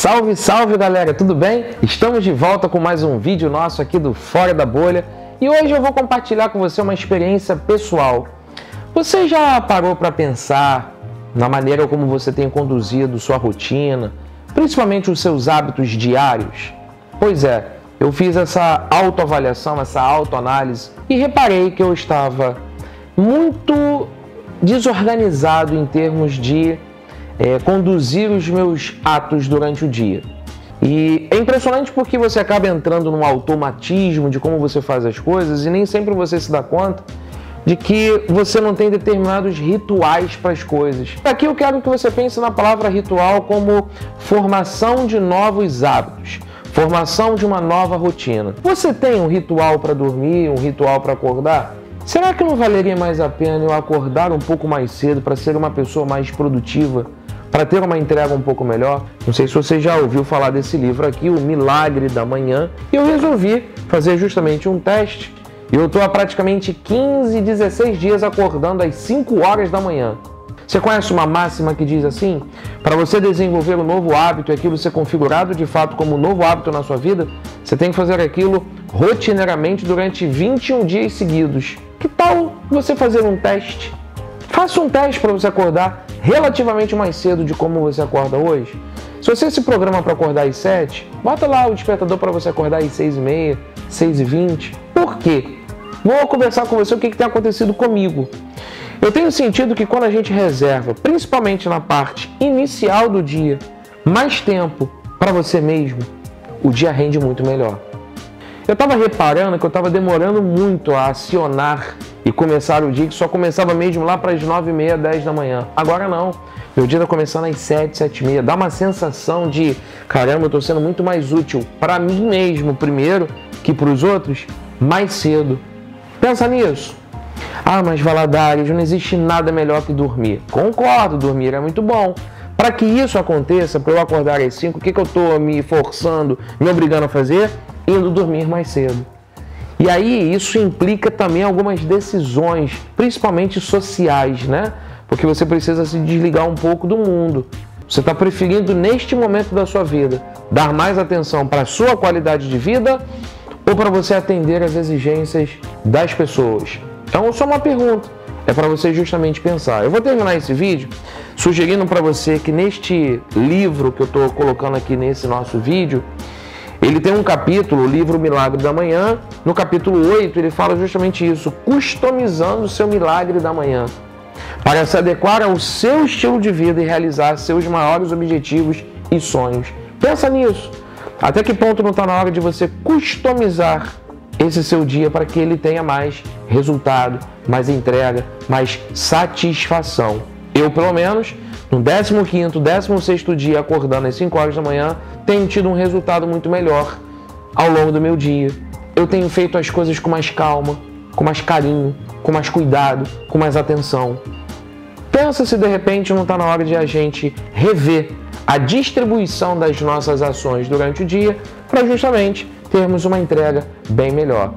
Salve, salve galera, tudo bem? Estamos de volta com mais um vídeo nosso aqui do Fora da Bolha e hoje eu vou compartilhar com você uma experiência pessoal. Você já parou para pensar na maneira como você tem conduzido sua rotina, principalmente os seus hábitos diários? Pois é, eu fiz essa autoavaliação, essa autoanálise e reparei que eu estava muito desorganizado em termos de conduzir os meus atos durante o dia. E é impressionante porque você acaba entrando num automatismo de como você faz as coisas e nem sempre você se dá conta de que você não tem determinados rituais para as coisas. Aqui eu quero que você pense na palavra ritual como formação de novos hábitos, formação de uma nova rotina. Você tem um ritual para dormir, um ritual para acordar? Será que não valeria mais a pena eu acordar um pouco mais cedo para ser uma pessoa mais produtiva? Para ter uma entrega um pouco melhor? Não sei se você já ouviu falar desse livro aqui, O Milagre da Manhã. E eu resolvi fazer justamente um teste. E eu estou há praticamente 15, 16 dias acordando às 5 horas da manhã. Você conhece uma máxima que diz assim? Para você desenvolver um novo hábito e aquilo ser configurado de fato como um novo hábito na sua vida, você tem que fazer aquilo rotineiramente durante 21 dias seguidos. Que tal você fazer um teste? Faça um teste para você acordar relativamente mais cedo de como você acorda hoje. Se você se programa para acordar às 7, bota lá o despertador para você acordar às 6h30, 6h20. Por quê? Vou conversar com você o que tem acontecido comigo. Eu tenho sentido que quando a gente reserva, principalmente na parte inicial do dia, mais tempo para você mesmo, o dia rende muito melhor. Eu estava reparando que eu estava demorando muito a acionar e começar o dia, que só começava mesmo lá para as 9h30, 10 da manhã. Agora não. Meu dia está começando às 7, 7h30. Dá uma sensação de, caramba, eu estou sendo muito mais útil para mim mesmo primeiro que para os outros mais cedo. Pensa nisso. Ah, mas Valladares, não existe nada melhor que dormir. Concordo, dormir é muito bom. Para que isso aconteça, para eu acordar às 5, o que eu estou me forçando, me obrigando a fazer? Indo dormir mais cedo. E aí isso implica também algumas decisões, principalmente sociais, né? Porque você precisa se desligar um pouco do mundo. Você está preferindo, neste momento da sua vida, dar mais atenção para a sua qualidade de vida ou para você atender às exigências das pessoas? Então, só uma pergunta. É para você justamente pensar. Eu vou terminar esse vídeo sugerindo para você que neste livro que eu estou colocando aqui nesse nosso vídeo, ele tem um capítulo, o livro Milagre da Manhã. No capítulo 8, ele fala justamente isso, customizando o seu milagre da manhã, para se adequar ao seu estilo de vida e realizar seus maiores objetivos e sonhos. Pensa nisso. Até que ponto não está na hora de você customizar esse seu dia para que ele tenha mais resultado, mais entrega, mais satisfação? Eu, pelo menos, no 15º, 16º dia, acordando às 5 horas da manhã, tenho tido um resultado muito melhor ao longo do meu dia. Eu tenho feito as coisas com mais calma, com mais carinho, com mais cuidado, com mais atenção. Pensa se de repente não está na hora de a gente rever a distribuição das nossas ações durante o dia para justamente termos uma entrega bem melhor.